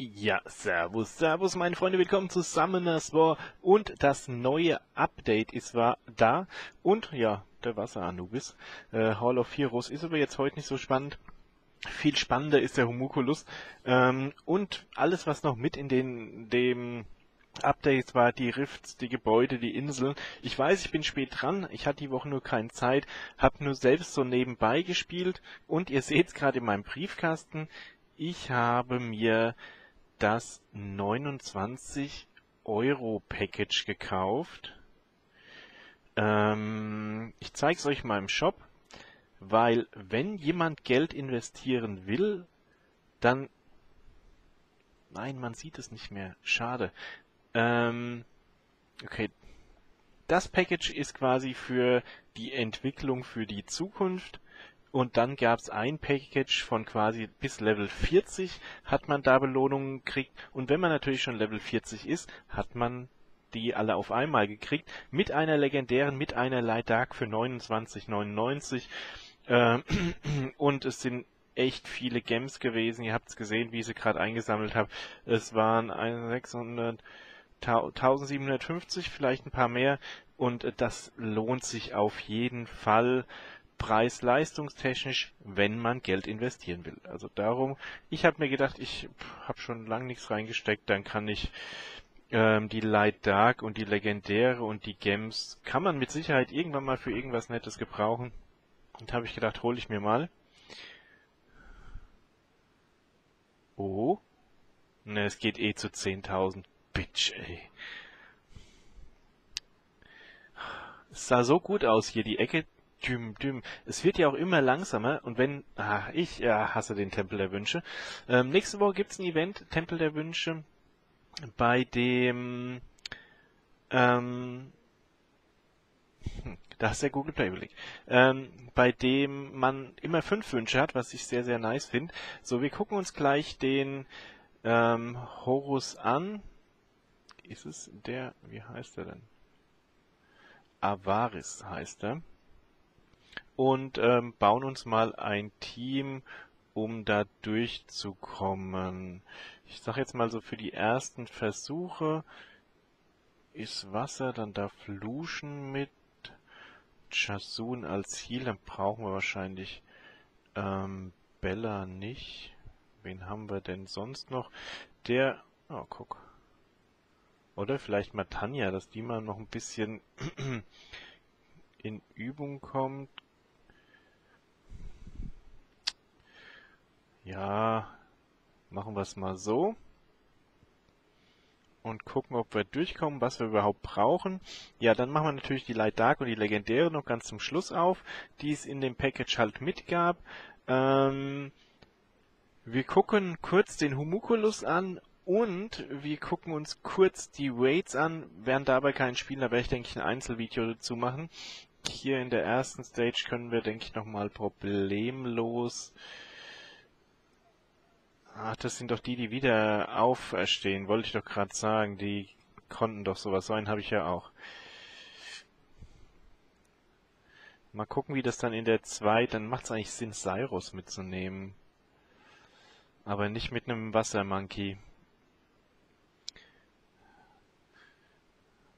Ja, servus, meine Freunde, willkommen zu Summoners War und das neue Update ist da und ja, der Wasser-Anubis. Hall of Heroes ist aber jetzt heute nicht so spannend. Viel spannender ist der Homunculus und alles, was noch mit in dem Updates war, die Rifts, die Gebäude, die Inseln. Ich weiß, ich bin spät dran, ich hatte die Woche nur keine Zeit, habe nur selbst so nebenbei gespielt und ihr seht es gerade in meinem Briefkasten, ich habe mir das 29-Euro-Package gekauft. Ich zeige es euch mal im Shop, weil wenn jemand Geld investieren will, dann... Nein, man sieht es nicht mehr. Schade. Okay. Das Package ist quasi für die Entwicklung für die Zukunft. Und dann gab es ein Package von quasi bis Level 40 hat man da Belohnungen gekriegt. Und wenn man natürlich schon Level 40 ist, hat man die alle auf einmal gekriegt. Mit einer legendären, mit einer Light Dark für 29,99. Und es sind echt viele Gems gewesen. Ihr habt es gesehen, wie ich sie gerade eingesammelt habe. Es waren 1750, vielleicht ein paar mehr. Und das lohnt sich auf jeden Fall preis-leistungstechnisch, wenn man Geld investieren will. Also darum, ich habe mir gedacht, ich habe schon lange nichts reingesteckt, dann kann ich die Light Dark und die Legendäre und die Gems, kann man mit Sicherheit irgendwann mal für irgendwas Nettes gebrauchen. Und habe ich gedacht, hole ich mir mal. Oh. Ne, es geht eh zu 10.000. Bitch, ey. Es sah so gut aus hier, die Ecke. Düm. Es wird ja auch immer langsamer. Und wenn... Ach, ich hasse den Tempel der Wünsche. Nächste Woche gibt es ein Event, Tempel der Wünsche, bei dem... Da ist der Google Play Überblick. Bei dem man immer 5 Wünsche hat, was ich sehr, sehr nice finde. So, wir gucken uns gleich den Horus an. Ist es der... Wie heißt er denn? Avaris heißt er. Und bauen uns mal ein Team, um da durchzukommen. Ich sag jetzt mal so, für die ersten Versuche ist Wasser, dann darf Luschen mit. Chasun als Heal, dann brauchen wir wahrscheinlich Bella nicht. Wen haben wir denn sonst noch? Der, oh guck. Oder vielleicht Matania, dass die mal noch ein bisschen in Übung kommt. Ja, machen wir es mal so. Und gucken, ob wir durchkommen, was wir überhaupt brauchen. Ja, dann machen wir natürlich die Light Dark und die Legendäre noch ganz zum Schluss auf, die es in dem Package halt mitgab. Wir gucken kurz den Homunculus an und wir gucken uns kurz die Raids an, werden dabei keinen spielen, da werde ich, denke ich, ein Einzelvideo dazu machen. Hier in der ersten Stage können wir, denke ich, nochmal problemlos... Ach, das sind doch die, die wieder auferstehen, wollte ich doch gerade sagen. Die konnten doch sowas sein, habe ich ja auch. Mal gucken, wie das dann in der 2... Dann macht es eigentlich Sinn, Sairos mitzunehmen. Aber nicht mit einem Wassermonkey.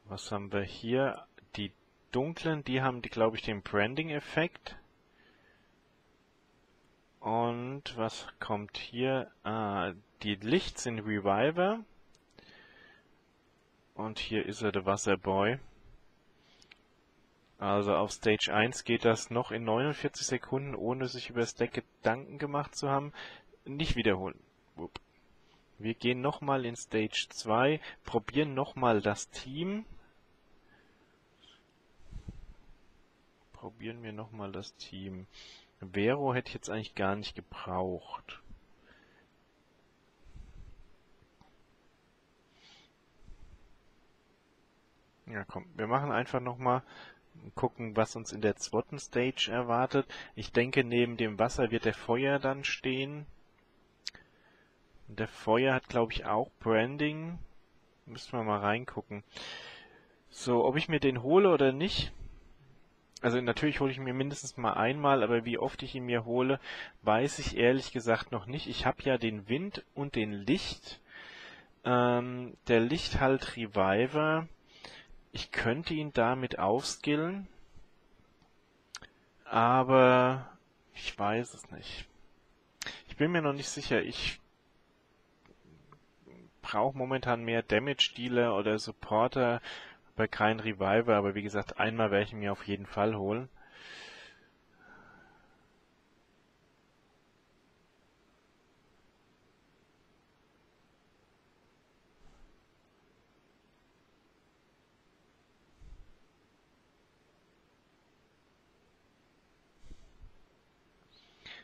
Was haben wir hier? Die Dunklen, die haben, glaube ich, den Branding-Effekt. Und was kommt hier? Ah, die Licht sind Reviver. Und hier ist er, der Wasserboy. Also auf Stage 1 geht das noch in 49 Sekunden, ohne sich über das Deck Gedanken gemacht zu haben. Nicht wiederholen. Wir gehen nochmal in Stage 2, probieren nochmal das Team. Probieren wir nochmal das Team. Vero hätte ich jetzt eigentlich gar nicht gebraucht. Ja, komm, wir machen einfach nochmal, gucken, was uns in der zweiten Stage erwartet. Ich denke, neben dem Wasser wird der Feuer dann stehen. Der Feuer hat, glaube ich, auch Branding. Müssen wir mal reingucken. So, ob ich mir den hole oder nicht... Also natürlich hole ich mir mindestens mal einmal, aber wie oft ich ihn mir hole, weiß ich ehrlich gesagt noch nicht. Ich habe ja den Wind und den Licht Der Lichthalt Reviver, ich könnte ihn damit aufskillen, aber ich weiß es nicht. Ich bin mir noch nicht sicher, ich brauche momentan mehr Damage-Dealer oder Supporter, aber kein Reviver, aber wie gesagt, einmal werde ich mir auf jeden Fall holen.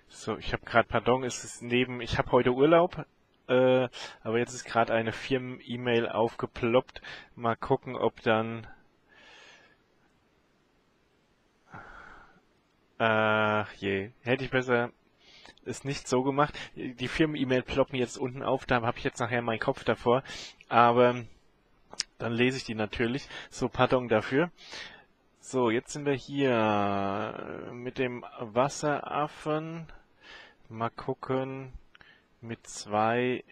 So, ich habe gerade, pardon, ist es neben, ich habe heute Urlaub, aber jetzt ist gerade eine Firmen-E-Mail aufgeploppt. Mal gucken, ob dann, ach je, hätte ich besser es nicht so gemacht. Die Firmen-E-Mail ploppen jetzt unten auf, da habe ich jetzt nachher meinen Kopf davor, aber dann lese ich die natürlich. So, pardon dafür. So, jetzt sind wir hier mit dem Wasseraffen. Mal gucken, mit zwei...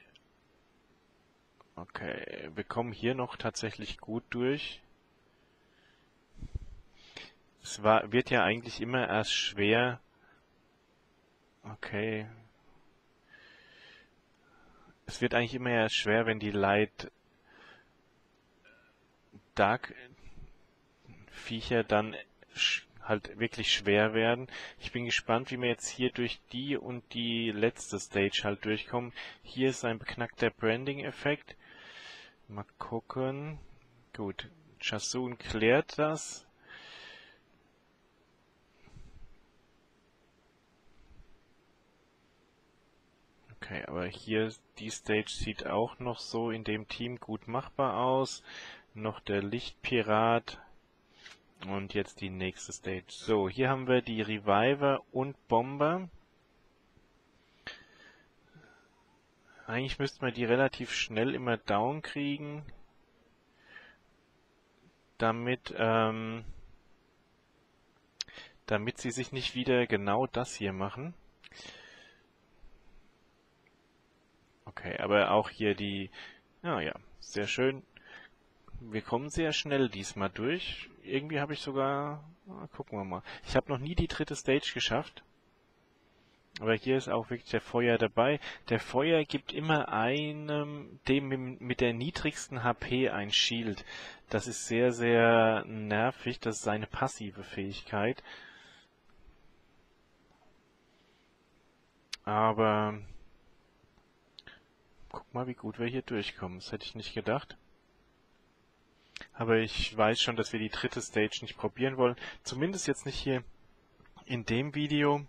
Okay, wir kommen hier noch tatsächlich gut durch. Es wird ja eigentlich immer erst schwer. Okay. Es wird eigentlich immer erst schwer, wenn die Light Dark Viecher dann halt wirklich schwer werden. Ich bin gespannt, wie wir jetzt hier durch die und die letzte Stage halt durchkommen. Hier ist ein beknackter Branding-Effekt. Mal gucken. Gut, Chasun klärt das. Okay, aber hier, die Stage sieht auch noch so in dem Team gut machbar aus. Noch der Lichtpirat. Und jetzt die nächste Stage. So, hier haben wir die Reviver und Bomber. Eigentlich müssten wir die relativ schnell immer down kriegen, damit, damit sie sich nicht wieder genau das hier machen. Okay, aber auch hier die... Naja, sehr schön. Wir kommen sehr schnell diesmal durch. Irgendwie habe ich sogar... Gucken wir mal. Ich habe noch nie die dritte Stage geschafft. Aber hier ist auch wirklich der Feuer dabei. Der Feuer gibt immer einem, dem mit der niedrigsten HP ein Shield. Das ist sehr, sehr nervig. Das ist seine passive Fähigkeit. Aber... Guck mal, wie gut wir hier durchkommen. Das hätte ich nicht gedacht. Aber ich weiß schon, dass wir die dritte Stage nicht probieren wollen. Zumindest jetzt nicht hier in dem Video.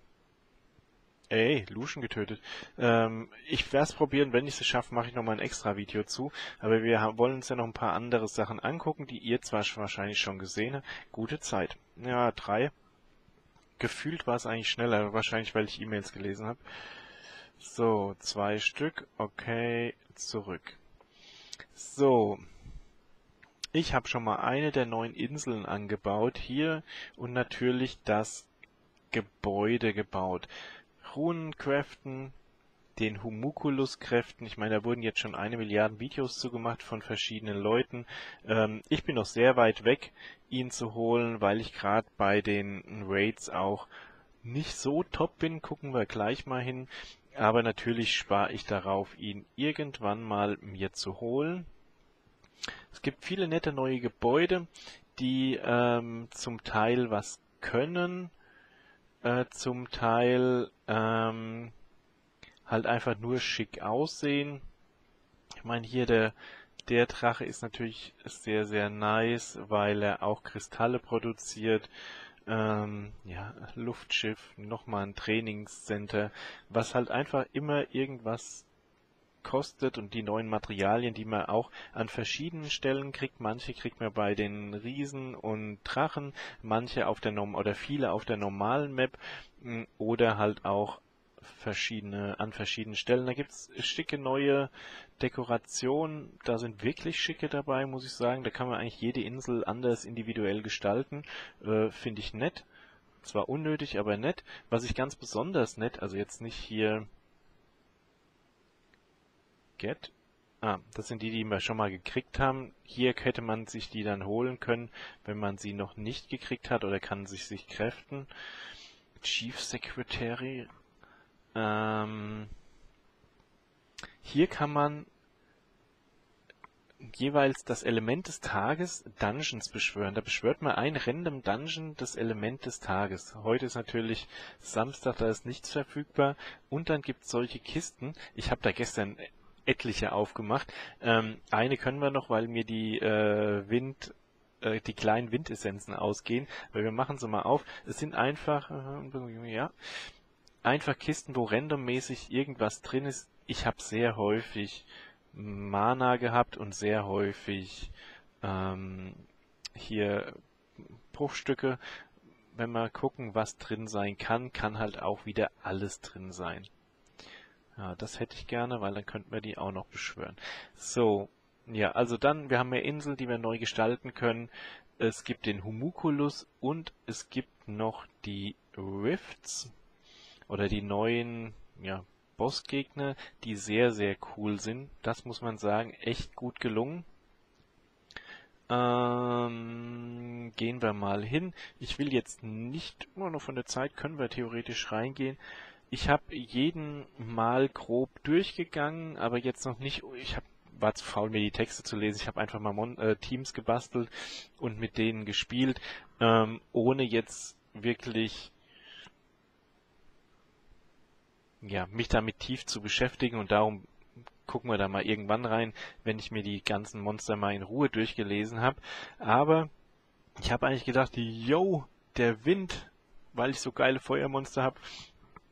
Ey, Luschen getötet. Ich werde es probieren. Wenn ich es schaffe, mache ich nochmal ein extra Video zu. Aber wir wollen uns ja noch ein paar andere Sachen angucken, die ihr zwar wahrscheinlich schon gesehen habt. Gute Zeit. Ja, 3. Gefühlt war es eigentlich schneller. Wahrscheinlich, weil ich E-Mails gelesen habe. So, 2 Stück. Okay, zurück. So. Ich habe schon mal eine der 9 Inseln angebaut hier und natürlich das Gebäude gebaut. Runenkräften, den Homunculus-Kräften. Ich meine, da wurden jetzt schon 1 Milliarde Videos zugemacht von verschiedenen Leuten. Ich bin noch sehr weit weg, ihn zu holen, weil ich gerade bei den Raids auch nicht so top bin. Gucken wir gleich mal hin. Aber natürlich spare ich darauf, ihn irgendwann mal mir zu holen. Es gibt viele nette neue Gebäude, die zum Teil was können, zum Teil halt einfach nur schick aussehen. Ich meine, hier der Drache ist natürlich sehr, sehr nice, weil er auch Kristalle produziert. Ja, Luftschiff, nochmal ein Trainingscenter, was halt einfach immer irgendwas kostet, und die neuen Materialien, die man auch an verschiedenen Stellen kriegt. Manche kriegt man bei den Riesen und Drachen, manche auf der viele auf der normalen Map oder halt auch an verschiedenen Stellen. Da gibt es schicke neue Dekorationen, da sind wirklich schicke dabei, muss ich sagen. Da kann man eigentlich jede Insel anders individuell gestalten, finde ich nett. Zwar unnötig, aber nett. Was ich ganz besonders nett, also jetzt nicht hier... Ah, das sind die, die wir schon mal gekriegt haben. Hier hätte man sich die dann holen können, wenn man sie noch nicht gekriegt hat, oder kann sich kräften. Chief Secretary. Hier kann man jeweils das Element des Tages Dungeons beschwören. Da beschwört man ein random Dungeon, das Element des Tages. Heute ist natürlich Samstag, da ist nichts verfügbar. Und dann gibt es solche Kisten. Ich habe da gestern etliche aufgemacht. Eine können wir noch, weil mir die die kleinen Windessenzen ausgehen. Aber wir machen sie mal auf. Es sind einfach einfach Kisten, wo randommäßig irgendwas drin ist. Ich habe sehr häufig Mana gehabt und sehr häufig hier Bruchstücke. Wenn wir gucken, was drin sein kann, kann halt auch wieder alles drin sein. Ja, das hätte ich gerne, weil dann könnten wir die auch noch beschwören. So, ja, also dann, wir haben eine Insel, die wir neu gestalten können. Es gibt den Homunculus und es gibt noch die Rifts oder die neuen, ja, Bossgegner, die sehr, sehr cool sind. Das muss man sagen, echt gut gelungen. Gehen wir mal hin. Ich will jetzt nicht, nur noch von der Zeit, können wir theoretisch reingehen. Ich habe jeden Mal grob durchgegangen, aber jetzt noch nicht, war zu faul, mir die Texte zu lesen. Ich habe einfach mal Teams gebastelt und mit denen gespielt, ohne jetzt wirklich mich damit tief zu beschäftigen, und darum gucken wir da mal irgendwann rein, wenn ich mir die ganzen Monster mal in Ruhe durchgelesen habe. Aber ich habe eigentlich gedacht, yo, der Wind, weil ich so geile Feuermonster habe,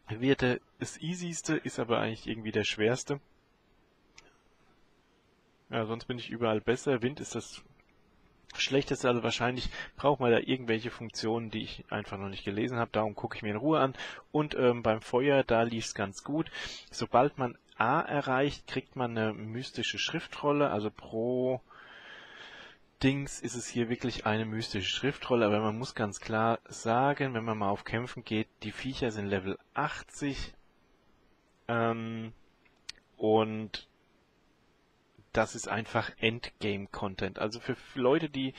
wird das easyste, ist aber eigentlich irgendwie der schwerste. Ja, sonst bin ich überall besser. Wind ist das Schlechteste, also wahrscheinlich braucht man da irgendwelche Funktionen, die ich einfach noch nicht gelesen habe. Darum gucke ich mir in Ruhe an. Und beim Feuer, da lief es ganz gut. Sobald man A erreicht, kriegt man eine mystische Schriftrolle. Also pro Dings ist es hier wirklich eine mystische Schriftrolle. Aber man muss ganz klar sagen, wenn man mal auf Kämpfen geht, die Viecher sind Level 80. Und das ist einfach Endgame-Content. Also für Leute, die,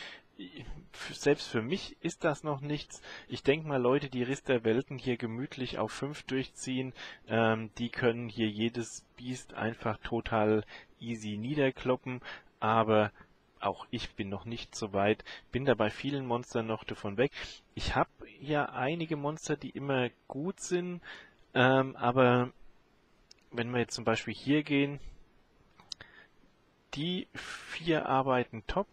selbst für mich ist das noch nichts. Ich denke mal, Leute, die Riss der Welten hier gemütlich auf 5 durchziehen, die können hier jedes Biest einfach total easy niederkloppen. Aber auch ich bin noch nicht so weit, bin da bei vielen Monstern noch davon weg. Ich habe ja einige Monster, die immer gut sind, aber wenn wir jetzt zum Beispiel hier gehen, die 4 arbeiten top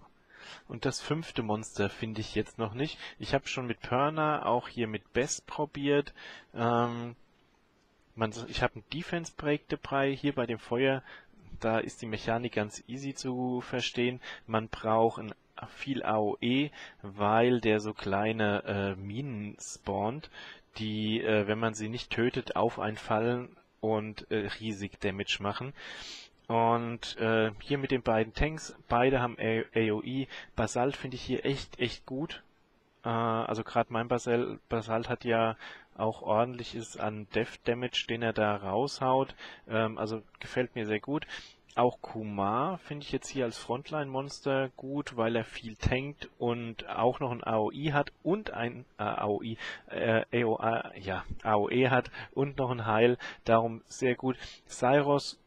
und das 5. Monster finde ich jetzt noch nicht. Ich habe schon mit Perna, auch hier mit Best probiert. Ich habe einen Defense Break dabei. Hier bei dem Feuer, da ist die Mechanik ganz easy zu verstehen. Man braucht viel AOE, weil der so kleine Minen spawnt, die, wenn man sie nicht tötet, auf einen fallen und riesig Damage machen. Und hier mit den beiden Tanks, beide haben AOE. Basalt finde ich hier echt gut. Also gerade mein Basalt hat ja auch ordentliches an Death Damage, den er da raushaut. Also gefällt mir sehr gut. Auch Kumar finde ich jetzt hier als Frontline-Monster gut, weil er viel tankt und auch noch ein AOE hat und ein AOE hat und noch ein Heil. Darum sehr gut. Sairos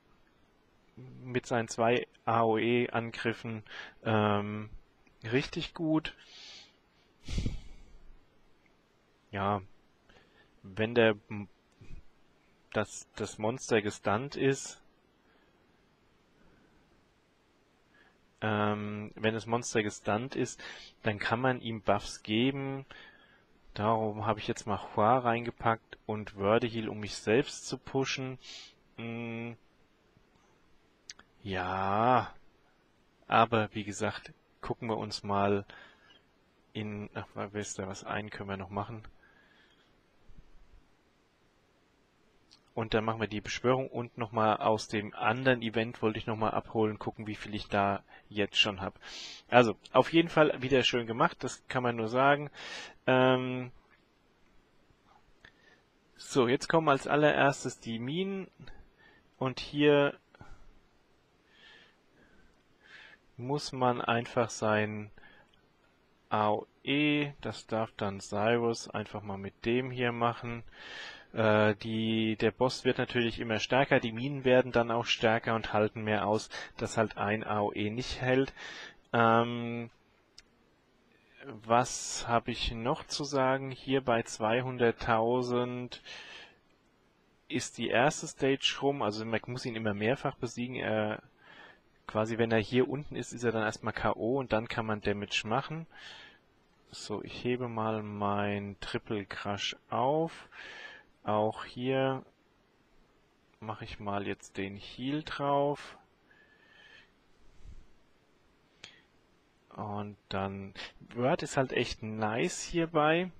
mit seinen 2 AOE-Angriffen richtig gut. Ja, wenn das Monster gestunt ist, dann kann man ihm Buffs geben. Darum habe ich jetzt mal Hua reingepackt und Wordeheal, um mich selbst zu pushen. Ja, aber wie gesagt, gucken wir uns mal in... Ach, wisst ihr was, einen können wir noch machen. Und dann machen wir die Beschwörung und nochmal aus dem anderen Event wollte ich nochmal abholen, gucken, wie viel ich da jetzt schon habe. Also, auf jeden Fall wieder schön gemacht, das kann man nur sagen. So, jetzt kommen als allererstes die Minen und hier... muss man einfach sein AOE, das darf dann Sairos, einfach mal mit dem hier machen. Der Boss wird natürlich immer stärker, die Minen werden dann auch stärker und halten mehr aus, dass halt ein AOE nicht hält. Was habe ich noch zu sagen? Hier bei 200.000 ist die erste Stage rum, also man muss ihn immer mehrfach besiegen. Quasi wenn er hier unten ist, ist er dann erstmal K.O. und dann kann man Damage machen. So, ich hebe mal mein Triple Crush auf. Auch hier mache ich mal jetzt den Heal drauf. Und dann, Word ist halt echt nice hierbei.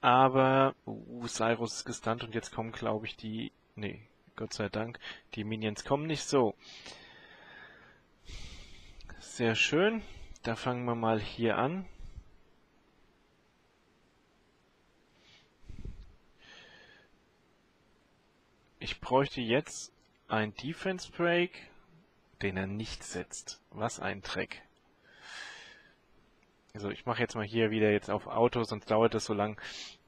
Aber, Sairos ist gestunt und jetzt kommen, glaube ich, die, nee, Gott sei Dank, die Minions kommen nicht so. Sehr schön, da fangen wir mal hier an. Ich bräuchte jetzt ein Defense Break, den er nicht setzt. Was ein Dreck. Also ich mache jetzt mal hier wieder jetzt auf Auto, sonst dauert das so lang.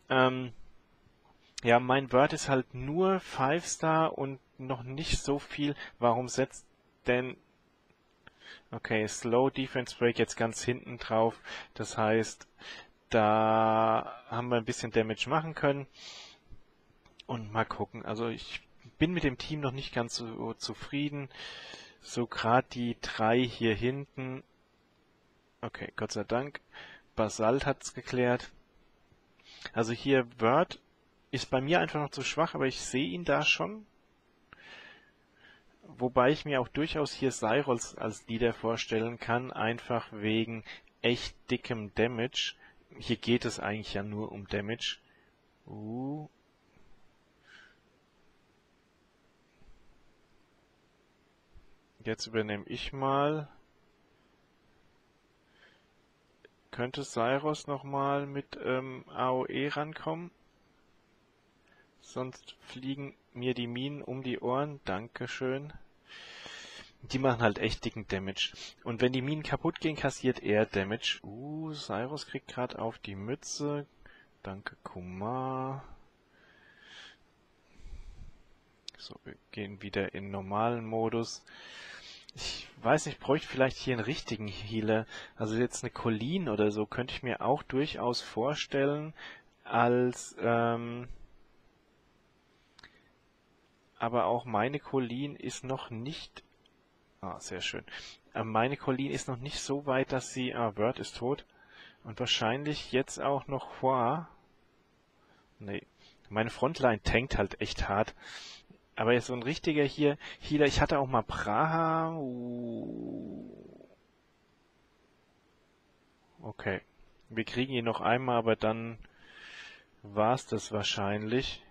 Ja, mein Word ist halt nur 5-Star und noch nicht so viel. Warum setzt denn... Okay, Slow Defense Break jetzt ganz hinten drauf. Das heißt, da haben wir ein bisschen Damage machen können. Und mal gucken. Also ich bin mit dem Team noch nicht ganz so zufrieden. So gerade die 3 hier hinten... Okay, Gott sei Dank. Basalt hat's geklärt. Also hier, Word ist bei mir einfach noch zu schwach, aber ich sehe ihn da schon. Wobei ich mir auch durchaus hier Sairos als Leader vorstellen kann, einfach wegen echt dickem Damage. Hier geht es eigentlich ja nur um Damage. Jetzt übernehme ich mal... Könnte Sairos nochmal mit AOE rankommen? Sonst fliegen mir die Minen um die Ohren. Dankeschön. Die machen halt echt dicken Damage. Und wenn die Minen kaputt gehen, kassiert er Damage. Sairos kriegt gerade auf die Mütze. Danke, Kumar. So, wir gehen wieder in normalen Modus. Ich weiß nicht, bräuchte vielleicht hier einen richtigen Healer. Also jetzt eine Coline oder so könnte ich mir auch durchaus vorstellen, als aber auch meine Coline ist noch nicht... sehr schön. Meine Coline ist noch nicht so weit, dass sie... Word ist tot. Und wahrscheinlich jetzt auch noch Hua. Nee. Meine Frontline tankt halt echt hart. Aber jetzt so ein richtiger hier, Healer, ich hatte auch mal Praha. Okay. Wir kriegen ihn noch einmal, aber dann war's das wahrscheinlich.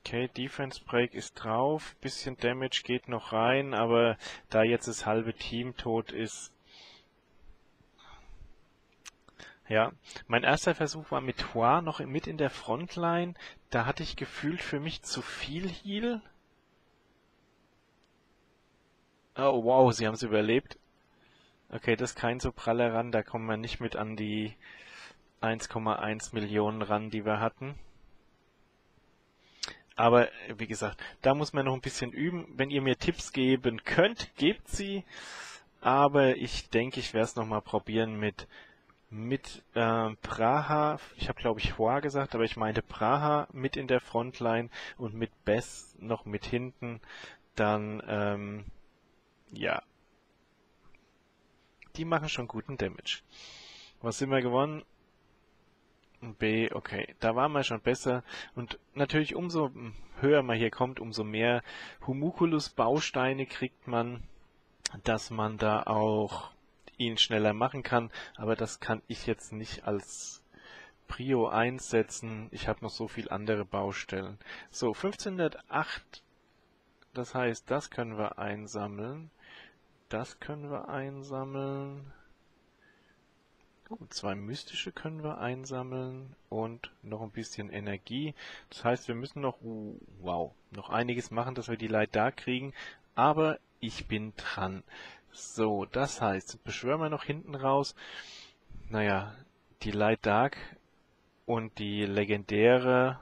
Okay, Defense Break ist drauf. Bisschen Damage geht noch rein, aber da jetzt das halbe Team tot ist. Ja, mein erster Versuch war mit Hua noch mit in der Frontline. Da hatte ich gefühlt für mich zu viel Heal. Oh wow, sie haben es überlebt. Okay, das ist kein so praller ran, da kommen wir nicht mit an die 1,1 Millionen ran, die wir hatten. Aber wie gesagt, da muss man noch ein bisschen üben. Wenn ihr mir Tipps geben könnt, gebt sie. Aber ich denke, ich werde es nochmal probieren mit Praha, ich habe glaube ich Hua gesagt, aber ich meinte Praha mit in der Frontline und mit Bess noch mit hinten, dann, ja. Die machen schon guten Damage. Was sind wir gewonnen? B, okay, da waren wir schon besser und natürlich umso höher man hier kommt, umso mehr Homunculus-Bausteine kriegt man, dass man da auch ihn schneller machen kann, aber das kann ich jetzt nicht als Prio einsetzen. Ich habe noch so viel andere Baustellen. So, 1508, das heißt, das können wir einsammeln. Das können wir einsammeln. Gut, 2 mystische können wir einsammeln und noch ein bisschen Energie. Das heißt, wir müssen noch, noch einiges machen, dass wir die Light Dark kriegen. Aber ich bin dran. So, das heißt, beschwören wir noch hinten raus. Naja, die Light Dark und die legendäre,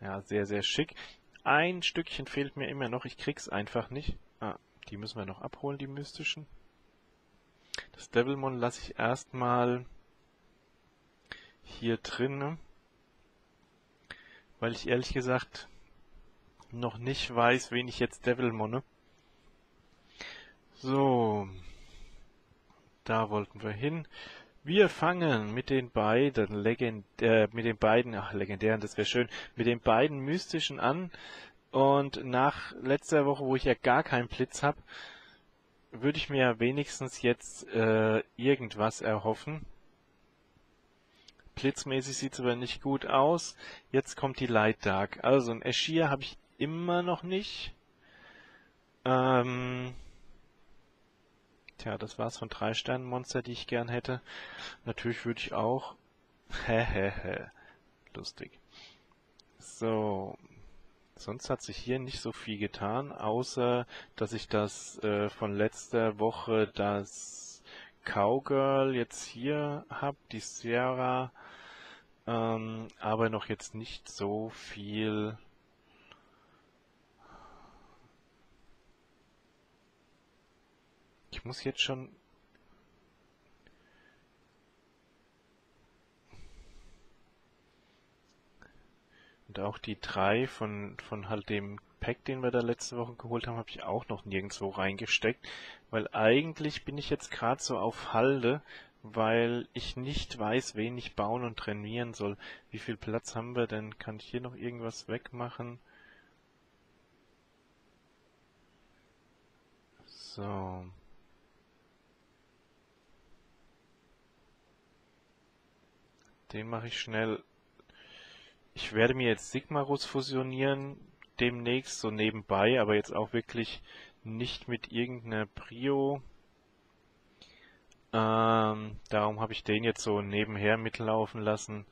ja, sehr, sehr schick. Ein Stückchen fehlt mir immer noch, ich krieg's einfach nicht. Ah, die müssen wir noch abholen, die mystischen. Das Devilmon lasse ich erstmal hier drin, ne? Weil ich ehrlich gesagt noch nicht weiß, wen ich jetzt Devilmonne. So, da wollten wir hin. Wir fangen mit den beiden legendären, das wäre schön, mit den beiden mystischen an. Und nach letzter Woche, wo ich ja gar keinen Blitz habe, würde ich mir ja wenigstens jetzt irgendwas erhoffen. Blitzmäßig sieht es aber nicht gut aus. Jetzt kommt die Light Dark. Also ein Eschier habe ich immer noch nicht. Tja, das war's von 3-Sternen-Monster, die ich gern hätte. Natürlich würde ich auch... Lustig. So. Sonst hat sich hier nicht so viel getan, außer dass ich das von letzter Woche das Cowgirl jetzt hier habe, die Sierra, aber noch jetzt nicht so viel... Ich muss jetzt schon... Und auch die 3 von halt dem Pack, den wir da letzte Woche geholt haben, habe ich auch noch nirgendwo reingesteckt. Weil eigentlich bin ich jetzt gerade so auf Halde, weil ich nicht weiß, wen ich bauen und trainieren soll. Wie viel Platz haben wir denn? Kann ich hier noch irgendwas wegmachen? So. Den mache ich schnell... Ich werde mir jetzt Sigmarus fusionieren, demnächst, so nebenbei, aber jetzt auch wirklich nicht mit irgendeiner Prio. Darum habe ich den jetzt so nebenher mitlaufen lassen.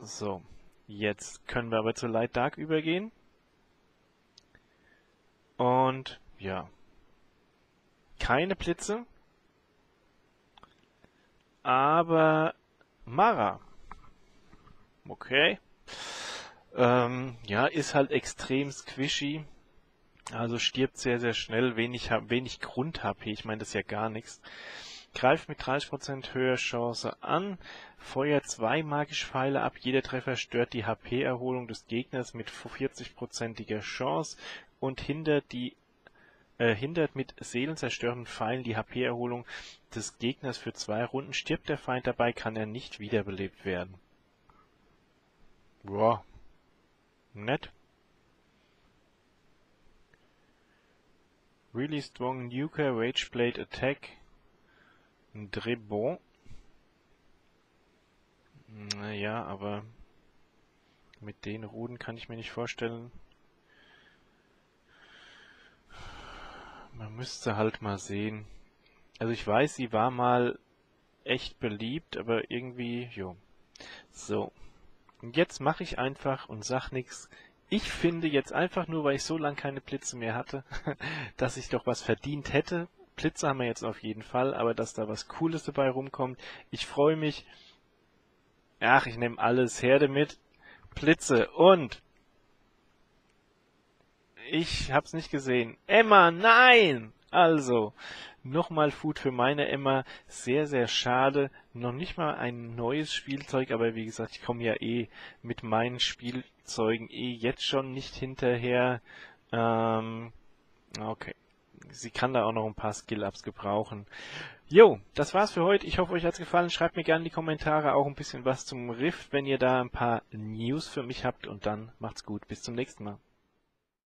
So, jetzt können wir aber zur Light Dark übergehen. Und, ja. Keine Blitze. Aber Mara. Okay. Ja, ist halt extrem squishy. Also stirbt sehr, sehr schnell. Wenig Grund-HP. Ich meine, das ist ja gar nichts. Greift mit 30% höher Chance an. Feuert 2 magische Pfeile ab. Jeder Treffer stört die HP-Erholung des Gegners mit 40%iger Chance. Und hindert mit seelenzerstörenden Pfeilen die HP-Erholung des Gegners für 2 Runden. Stirbt der Feind dabei, kann er nicht wiederbelebt werden. Boah, nett. Really strong nuker, Rageblade attack. Très bon. Naja, aber mit den Ruden kann ich mir nicht vorstellen. Man müsste halt mal sehen. Also ich weiß, sie war mal echt beliebt, aber irgendwie, jo. So. Und jetzt mache ich einfach und sag nichts. Ich finde jetzt einfach nur, weil ich so lange keine Blitze mehr hatte, dass ich doch was verdient hätte. Blitze haben wir jetzt auf jeden Fall, aber dass da was Cooles dabei rumkommt. Ich freue mich. Ach, ich nehme alles her damit. Blitze und... Ich hab's nicht gesehen. Emma, nein! Also, nochmal Food für meine Emma. Sehr, sehr schade. Noch nicht mal ein neues Spielzeug, aber wie gesagt, ich komme ja eh mit meinen Spielzeugen jetzt schon nicht hinterher. Okay. Sie kann da auch noch ein paar Skill-Ups gebrauchen. Jo, das war's für heute. Ich hoffe, euch hat's gefallen. Schreibt mir gerne in die Kommentare auch ein bisschen was zum Rift, wenn ihr da ein paar News für mich habt. Und dann macht's gut. Bis zum nächsten Mal.